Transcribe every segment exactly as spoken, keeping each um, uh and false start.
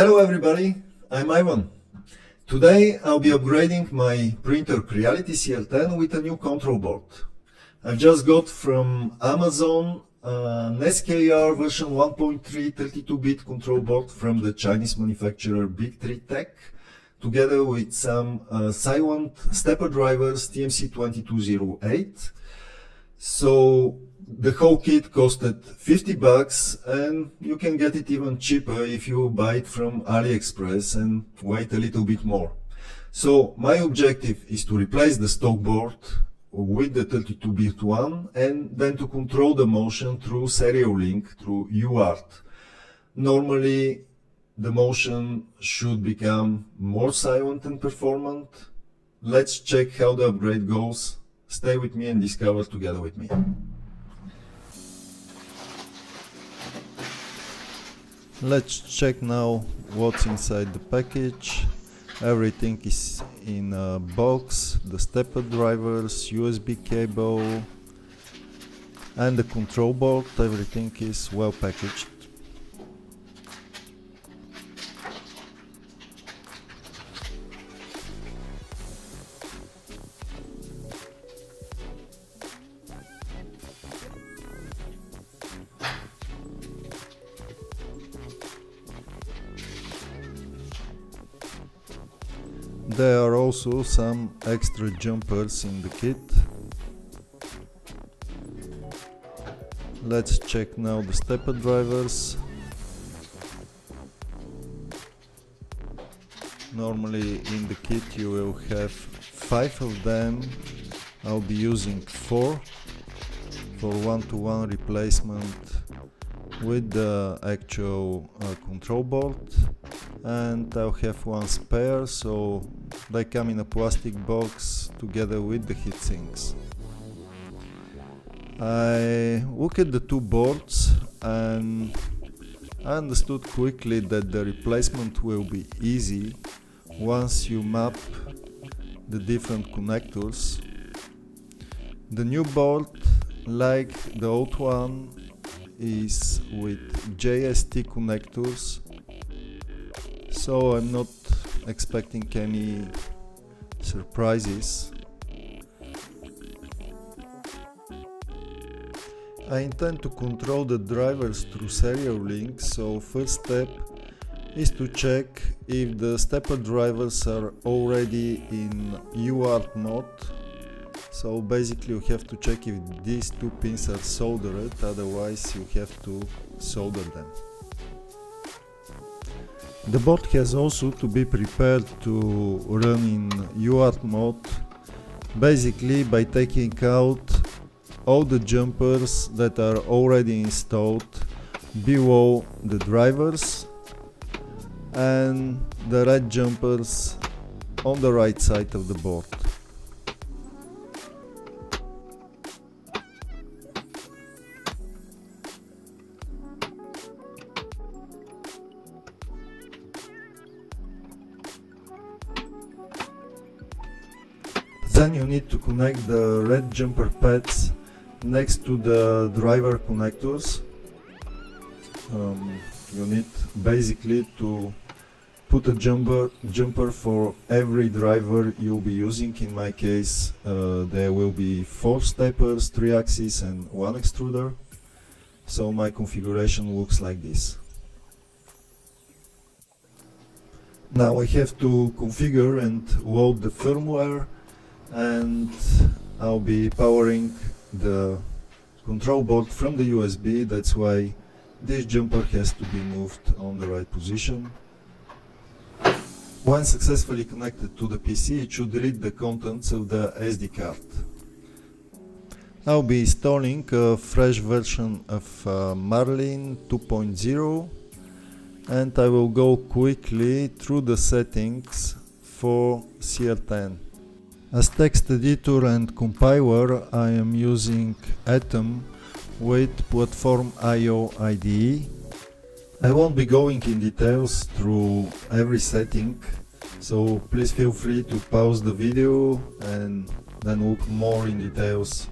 Hello everybody, I'm Ivan. Today I'll be upgrading my printer Creality C R ten with a new control board. I've just got from Amazon an S K R version one point three thirty-two bit control board from the Chinese manufacturer BigTreeTech, together with some uh, silent stepper drivers T M C twenty-two oh eight. So the whole kit costed fifty bucks, and you can get it even cheaper if you buy it from AliExpress and wait a little bit more. So my objective is to replace the stock board with the thirty-two bit one, and then to control the motion through serial link, through U A R T. Normally the motion should become more silent and performant. Let's check how the upgrade goes. Stay with me and discover together with me. Let's check now what's inside the package. Everything is in a box, the stepper drivers, U S B cable and the control board. Everything is well packaged. There are also some extra jumpers in the kit. Let's check now the stepper drivers. Normally in the kit you will have five of them. I'll be using four for one-to-one replacement with the actual uh, control board, and I'll have one spare, so they come in a plastic box together with the heatsinks. I looked at the two boards and I understood quickly that the replacement will be easy once you map the different connectors. The new board, like the old one, is with J S T connectors, so I'm not expecting any surprises. I intend to control the drivers through serial links, so first step is to check if the stepper drivers are already in U A R T mode. So basically you have to check if these two pins are soldered, otherwise you have to solder them. The board has also to be prepared to run in U A R T mode, basically by taking out all the jumpers that are already installed below the drivers and the red jumpers on the right side of the board. Then you need to connect the red jumper pads next to the driver connectors. Um, you need basically to put a jumper, jumper for every driver you'll be using. In my case uh, there will be four steppers, three axes and one extruder. So my configuration looks like this. Now I have to configure and load the firmware, and I'll be powering the control board from the U S B. That's why this jumper has to be moved on the right position. Once successfully connected to the P C, it should read the contents of the S D card. I'll be installing a fresh version of uh, Marlin two point oh, and I will go quickly through the settings for C R ten. As text editor and compiler, I am using Atom with PlatformIO I D E. I won't be going in details through every setting, so please feel free to pause the video and then look more in details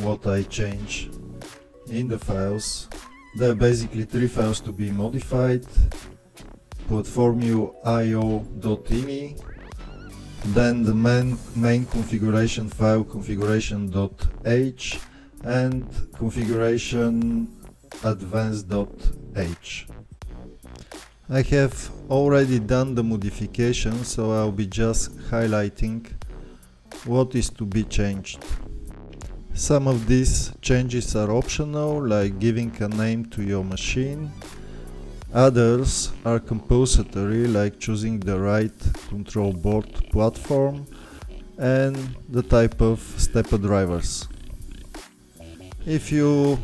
what I change in the files. There are basically three files to be modified. platform I O dot I M I, then the main, main configuration file configuration dot H and configuration advanced dot H. I have already done the modification, so I'll be just highlighting what is to be changed. Some of these changes are optional, like giving a name to your machine. Others are compulsory, like choosing the right control board platform and the type of stepper drivers. If you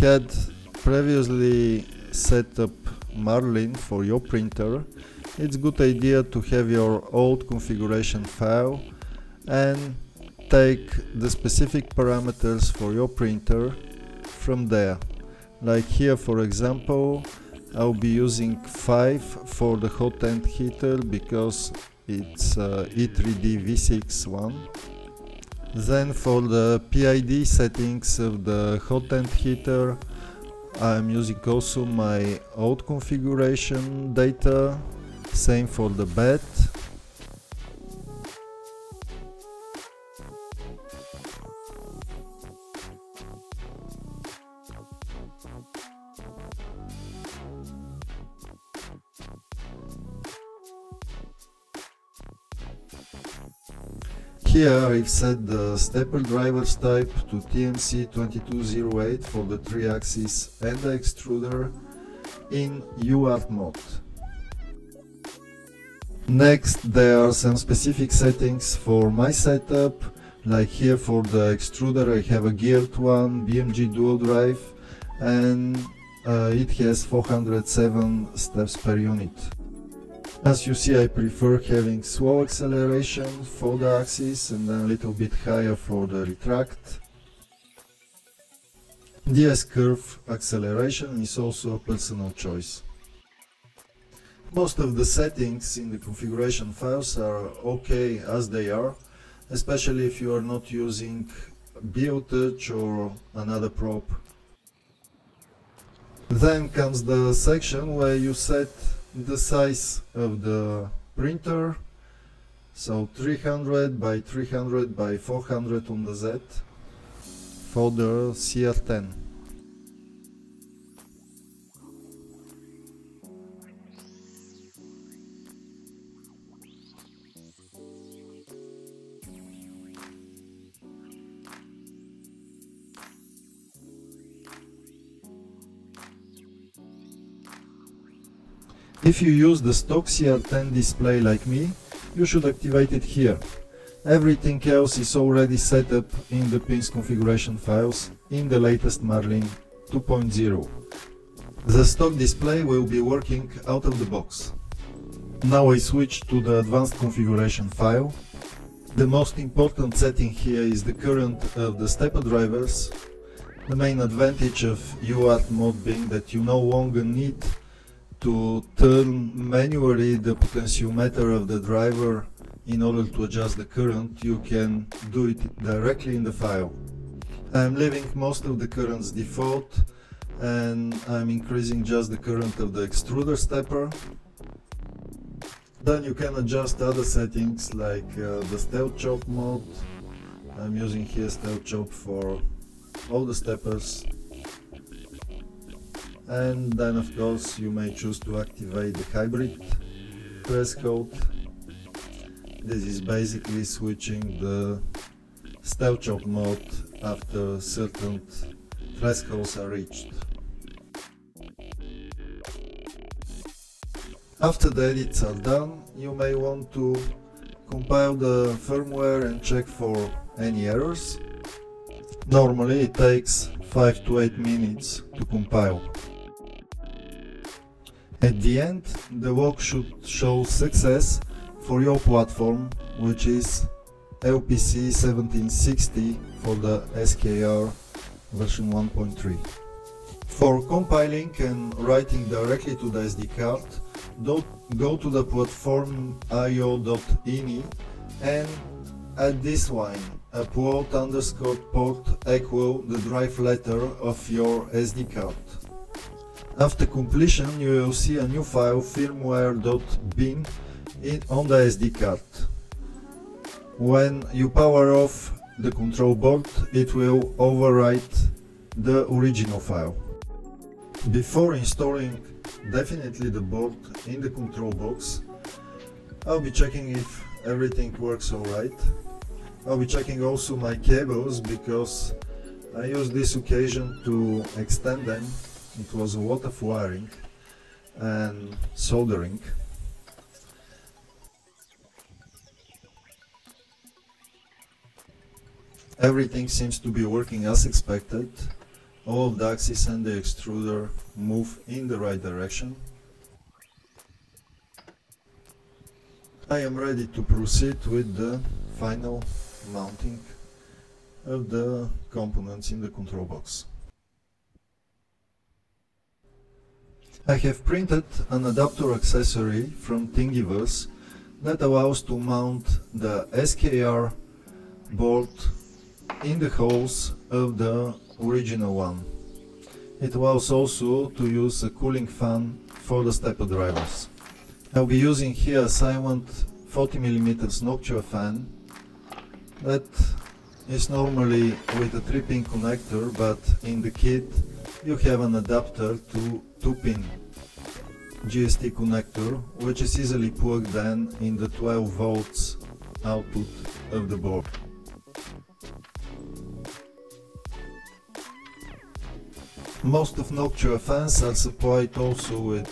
had previously set up Marlin for your printer, it's a good idea to have your old configuration file and take the specific parameters for your printer from there. Like here, for example, I'll be using five for the hot end heater because it's uh, E three D V six one. Then for the P I D settings of the hot end heater, I'm using also my old configuration data, same for the bed. Here I've set the stepper drivers type to T M C twenty-two oh eight for the three axis and the extruder in U A R T mode. Next, there are some specific settings for my setup, like here for the extruder I have a geared one, B M G dual drive, and uh, it has four hundred seven steps per unit. As you see, I prefer having slow acceleration for the axis and then a little bit higher for the retract. D S curve acceleration is also a personal choice. Most of the settings in the configuration files are okay as they are, especially if you are not using BLTouch or another prop. Then comes the section where you set the size of the printer, so three hundred by three hundred by four hundred on the Z for the C R ten. If you use the stock C R ten display like me, you should activate it here. Everything else is already set up in the pins configuration files in the latest Marlin two point oh. The stock display will be working out of the box. Now I switch to the advanced configuration file. The most important setting here is the current of the stepper drivers. The main advantage of U A R T mode being that you no longer need to turn manually the potentiometer of the driver in order to adjust the current, you can do it directly in the file. I'm leaving most of the currents default and I'm increasing just the current of the extruder stepper. Then you can adjust other settings like uh, the stealth chop mode. I'm using here stealth chop for all the steppers. And then of course you may choose to activate the hybrid threshold. This is basically switching the stealth chop mode after certain thresholds are reached. After the edits are done, you may want to compile the firmware and check for any errors. Normally it takes five to eight minutes to compile. At the end, the log should show success for your platform, which is L P C seventeen sixty for the S K R version one point three. For compiling and writing directly to the S D card, go to the platform I O dot I N I and at this line, upload underscore port equal the drive letter of your S D card. After completion, you will see a new file, firmware.bin, on the S D card. When you power off the control board, it will overwrite the original file. Before installing definitely the board in the control box, I'll be checking if everything works alright. I'll be checking also my cables, because I used this occasion to extend them. It was a lot of wiring and soldering. Everything seems to be working as expected. All of the axes and the extruder move in the right direction. I am ready to proceed with the final mounting of the components in the control box. I have printed an adapter accessory from Thingiverse that allows to mount the S K R board in the holes of the original one. It allows also to use a cooling fan for the stepper drivers. I'll be using here a silent forty millimeter Noctua fan that is normally with a three pin connector, but in the kit you have an adapter to two pin J S T connector, which is easily plugged in in the twelve volts output of the board. Most of Noctua fans are supplied also with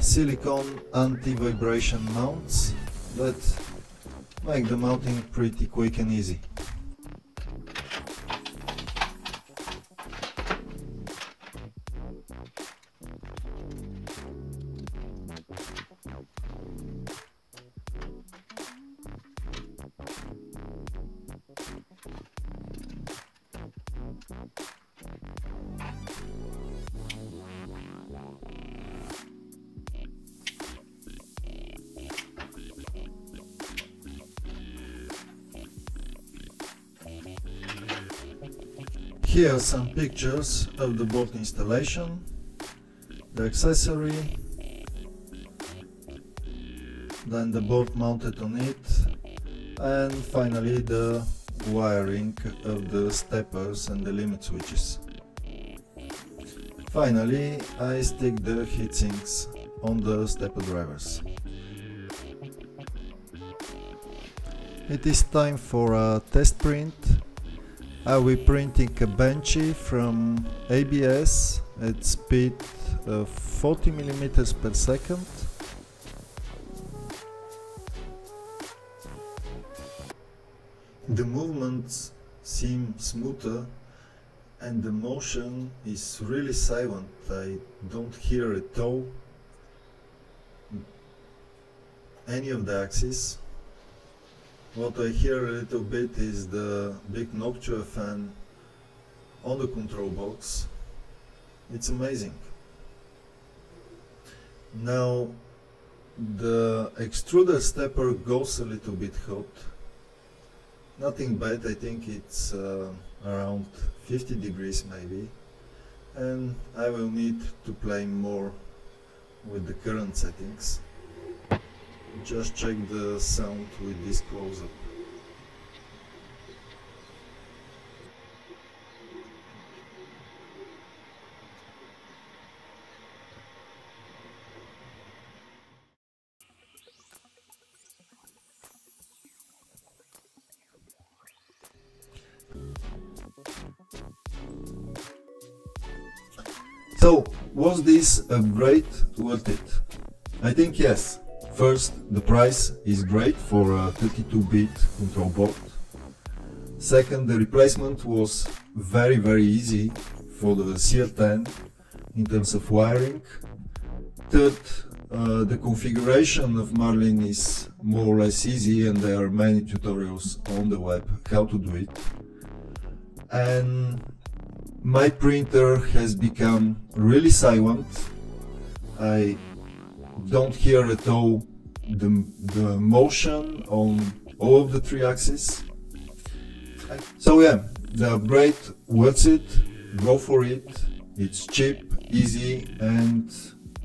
silicone anti-vibration mounts that make the mounting pretty quick and easy. Here are some pictures of the board installation, the accessory, then the board mounted on it, and finally the wiring of the steppers and the limit switches. Finally, I stick the heatsinks on the stepper drivers. It is time for a test print. I will be printing a Benchy from A B S at speed of forty millimeters per second. The movements seem smoother and the motion is really silent. I don't hear at all any of the axes. What I hear a little bit is the big Noctua fan on the control box. It's amazing. Now the extruder stepper goes a little bit hot. Nothing bad, I think it's uh, around fifty degrees maybe. And I will need to play more with the current settings. Just check the sound with this close-up. So, was this upgrade worth it? I think yes. First, the price is great for a thirty-two bit control board. Second, the replacement was very very easy for the C R ten in terms of wiring. Third, uh, the configuration of Marlin is more or less easy and there are many tutorials on the web how to do it. And my printer has become really silent. I don't hear at all the, the motion on all of the three axes. So yeah, the upgrade worth it, go for it, it's cheap, easy, and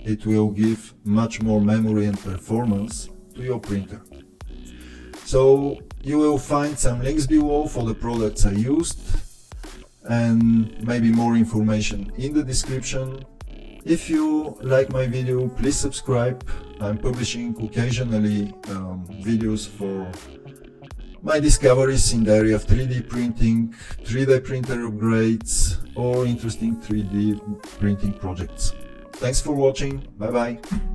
it will give much more memory and performance to your printer. So you will find some links below for the products I used and maybe more information in the description. If you like my video, please subscribe. I'm publishing occasionally um, videos for my discoveries in the area of three D printing, three D printer upgrades, or interesting three D printing projects. Thanks for watching, bye bye!